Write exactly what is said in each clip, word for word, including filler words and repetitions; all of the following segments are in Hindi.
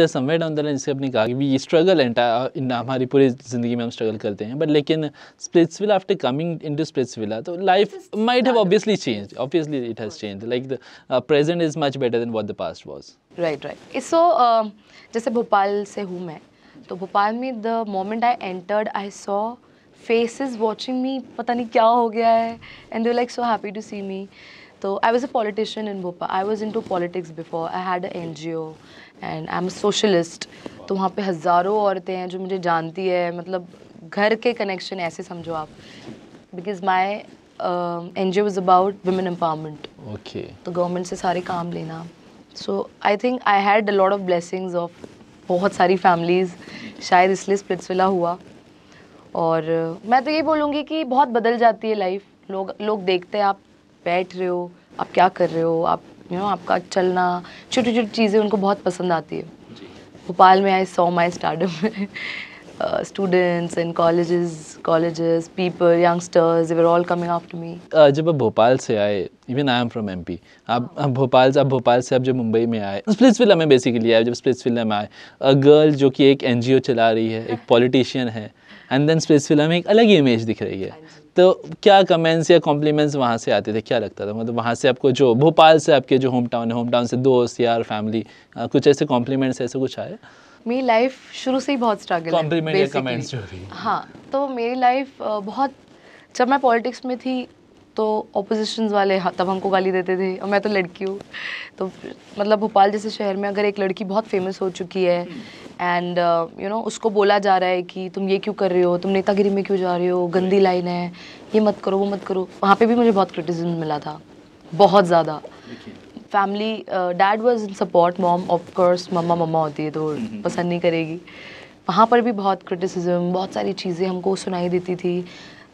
समवेयर डाउन द लाइन इससे अपने कहा कि वी स्ट्रगल एंड हमारी पूरी जिंदगी में हम स्ट्रगल करते हैं बट लेकिन Splitsvilla after coming into Splitsvilla तो life might have obviously changed obviously it has changed like the present is much better than what the past was right right so जैसे भोपाल से हूँ मैं तो भोपाल में the moment I entered I saw faces watching me पता नहीं क्या हो गया है and they were like so happy to see me So I was a politician in Bhopal. I was into politics before. I had an N G O and I'm a socialist. तो वहाँ पे हज़ारों औरतें हैं जो मुझे जानती है मतलब घर के connection ऐसे समझो आप because my uh, N G O was about women empowerment. Okay. तो government से सारे काम लेना. So I think I had a lot of blessings of बहुत सारी families. शायद इसलिए स्प्लिट्सविला हुआ. और मैं तो ये बोलूँगी कि बहुत बदल जाती है life. लोग लोग देखते हैं आप बैठ रहे हो आप क्या कर रहे हो आप यू you नो know, आपका चलना छोटी छोटी चीज़ें उनको बहुत पसंद आती है भोपाल में I saw my startup students and colleges colleges people youngsters they were all coming after me जब आप भोपाल से आए even I am from MP आप आप भोपाल से आप भोपाल से आप जब मुंबई में आए स्प्लिट्सविला में बेसिकली आए जब स्प्लिट्सविला में आए अ गर्ल जो कि एक एनजीओ चला रही है एक पॉलिटिशियन है एंड देन स्प्लिट्सविला में एक अलग ही इमेज दिख रही है तो क्या कमेंट्स या कॉम्प्लीमेंट्स वहाँ से आते थे क्या लगता था मतलब वहाँ से आपको जो भोपाल से आपके जो होम टाउन है होम टाउन से दोस्त यार फैमिली कुछ ऐसे कॉम्प्लीमेंट्स ऐसे कुछ आए मेरी लाइफ शुरू से ही बहुत स्ट्रगल है कॉम्प्लीमेंट या कमेंट्स जो थी हाँ तो मेरी लाइफ बहुत जब मैं पॉलिटिक्स में थी तो ऑपोजिशन वाले तब हमको गाली देते थे और मैं तो लड़की हूँ तो मतलब भोपाल जैसे शहर में अगर एक लड़की बहुत फेमस हो चुकी है एंड यू नो उसको बोला जा रहा है कि तुम ये क्यों कर रहे हो तुम नेतागिरी में क्यों जा रहे हो गंदी लाइन है ये मत करो वो मत करो वहाँ पे भी मुझे बहुत क्रिटिसिज्म मिला था बहुत ज़्यादा family dad was in support mom of course मम्मा मम्मा होती है तो पसंद नहीं करेगी वहाँ पर भी बहुत क्रिटिसिज्म बहुत सारी चीज़ें हमको सुनाई देती थी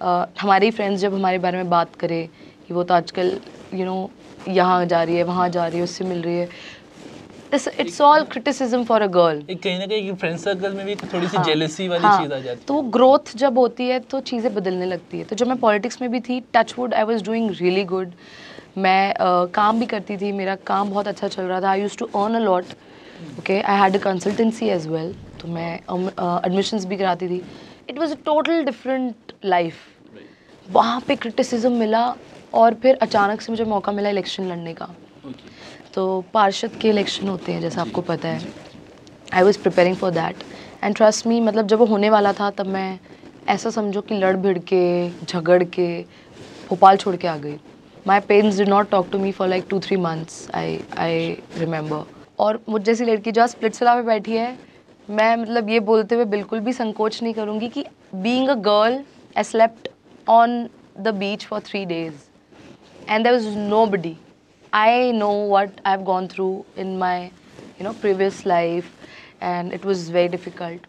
Uh, हमारे फ्रेंड्स जब हमारे बारे में बात करें कि वो तो आजकल यू नो यहाँ जा रही है वहाँ जा रही है उससे मिल रही है it's all criticism for a girl कहीं ना कहीं फ्रेंड सर्कल में भी थोड़ी सी जेलसी वाली चीज़ आ जाती है तो ग्रोथ जब होती है तो चीज़ें बदलने लगती है तो जब मैं पॉलिटिक्स में भी थी touchwood I was doing really good मैं uh, काम भी करती थी मेरा काम बहुत अच्छा चल रहा था I used to earn a lot okay I had a consultancy as well तो मैं एडमिशंस um, uh, भी कराती थी it was a total different life वहाँ पे क्रिटिसिज्म मिला और फिर अचानक से मुझे मौका मिला इलेक्शन लड़ने का okay. तो पार्षद के इलेक्शन होते हैं जैसा आपको पता है I was preparing for that and trust me मतलब जब वो होने वाला था तब मैं ऐसा समझो कि लड़ भिड़ के झगड़ के भोपाल छोड़ के आ गई my parents did not talk to me for like two three months I I remember और मुझ जैसी लड़की जो स्प्लिट्सविला में बैठी है मैं मतलब ये बोलते हुए बिल्कुल भी संकोच नहीं करूँगी कि being a girl I slept on the beach for three days and there was nobody I know what I have gone through in my you know previous life and it was very difficult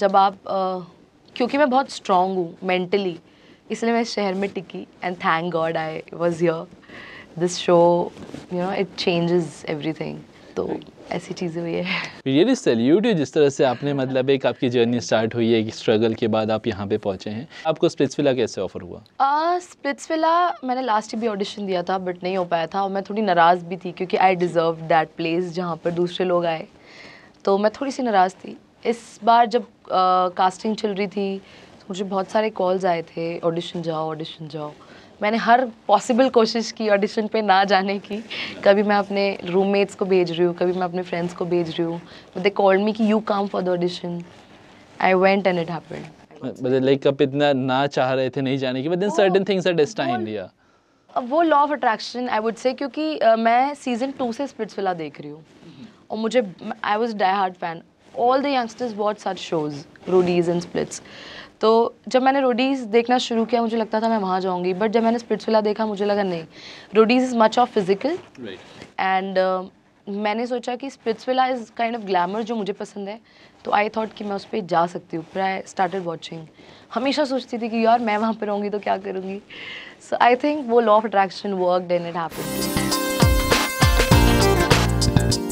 जब आप uh, क्योंकि मैं बहुत स्ट्रॉन्ग हूँ मेंटली इसलिए मैं इस शहर में टिकी and thank God I was here this show you know it changes everything तो ऐसी चीज़ें हुई है रियली सैल्यूट यू जिस तरह से आपने मतलब एक आपकी जर्नी स्टार्ट हुई है एक स्ट्रगल के बाद आप यहाँ पे पहुँचे हैं आपको स्प्लिट्सविला कैसे ऑफर हुआ आ, स्प्लिट्सविला मैंने लास्ट ईयर भी ऑडिशन दिया था बट नहीं हो पाया था और मैं थोड़ी नाराज़ भी थी क्योंकि आई डिज़र्व दैट प्लेस जहाँ पर दूसरे लोग आए तो मैं थोड़ी सी नाराज़ थी इस बार जब आ, कास्टिंग चल रही थी तो मुझे बहुत सारे कॉल्स आए थे ऑडिशन जाओ ऑडिशन जाओ मैंने हर पॉसिबल कोशिश की ऑडिशन पे ना जाने की कभी मैं अपने रूममेट्स को भेज रही हूँ कभी मैं अपने फ्रेंड्स को भेज रही हूँ दे कॉल्ड मी कि you come for the audition I went and it happened मतलब लाइक आप इतना ना चाह रहे थे नहीं जाने की but then certain things are destined या वो law of attraction I would say क्योंकि uh, मैं सीजन टू से स्प्लिट्सविला देख रही हूँ और मुझे I was die hard fan all the youngsters watch such shows Roadies and Splits तो जब मैंने रोडीज़ देखना शुरू किया मुझे लगता था मैं वहाँ जाऊँगी बट जब मैंने स्प्लिट्सविला देखा मुझे लगा नहीं Roadies is much of physical and मैंने सोचा कि Splitsvilla is kind of glamour जो मुझे पसंद है तो आई थॉट कि मैं उस पर जा सकती हूँ फिर आई स्टार्टेड वॉचिंग हमेशा सोचती थी कि यार मैं वहाँ पर रहूँगी तो क्या करूँगी सो आई थिंक वो law of attraction worked and it happened